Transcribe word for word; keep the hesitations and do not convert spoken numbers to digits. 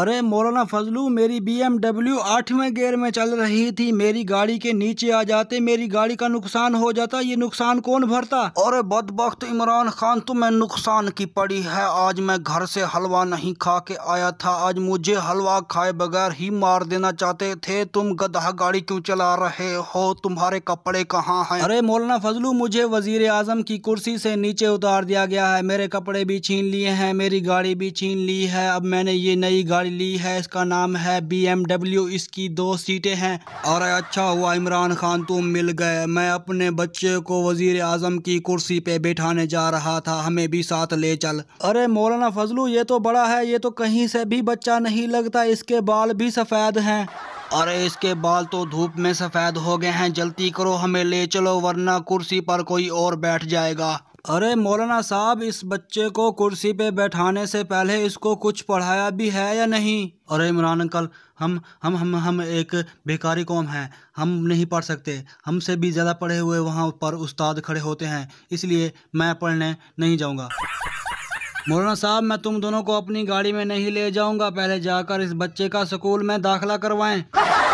अरे मौलाना फजलू, मेरी बीएमडब्ल्यू आठवें गियर में चल रही थी। मेरी गाड़ी के नीचे आ जाते मेरी गाड़ी का नुकसान हो जाता। ये नुकसान कौन भरता? अरे बदबख्त इमरान खान, तुम्हें नुकसान की पड़ी है। आज मैं घर से हलवा नहीं खा के आया था। आज मुझे हलवा खाए बगैर ही मार देना चाहते थे। तुम गधा गाड़ी क्यों चला रहे हो? तुम्हारे कपड़े कहाँ हैं? अरे मौलाना फजलू, मुझे वजीर आजम की कुर्सी से नीचे उतार दिया गया है। मेरे कपड़े भी छीन लिए हैं, मेरी गाड़ी भी छीन ली है। अब मैंने ये नई ली है, इसका नाम है बीएमडब्ल्यू, इसकी दो सीटें हैं। और अच्छा हुआ इमरान खान तुम मिल गए। मैं अपने बच्चे को वजीर आजम की कुर्सी पे बैठाने जा रहा था, हमें भी साथ ले चल। अरे मौलाना फजलू, ये तो बड़ा है, ये तो कहीं से भी बच्चा नहीं लगता। इसके बाल भी सफेद हैं। अरे इसके बाल तो धूप में सफेद हो गए हैं। जल्दी करो, हमें ले चलो, वरना कुर्सी पर कोई और बैठ जाएगा। अरे मौलाना साहब, इस बच्चे को कुर्सी पे बैठाने से पहले इसको कुछ पढ़ाया भी है या नहीं? अरे इमरान अंकल, हम हम हम हम एक बेकारी कौम हैं, हम नहीं पढ़ सकते। हमसे भी ज़्यादा पढ़े हुए वहाँ पर उस्ताद खड़े होते हैं, इसलिए मैं पढ़ने नहीं जाऊँगा। मौलाना साहब, मैं तुम दोनों को अपनी गाड़ी में नहीं ले जाऊँगा। पहले जाकर इस बच्चे का स्कूल में दाखिला करवाएँ।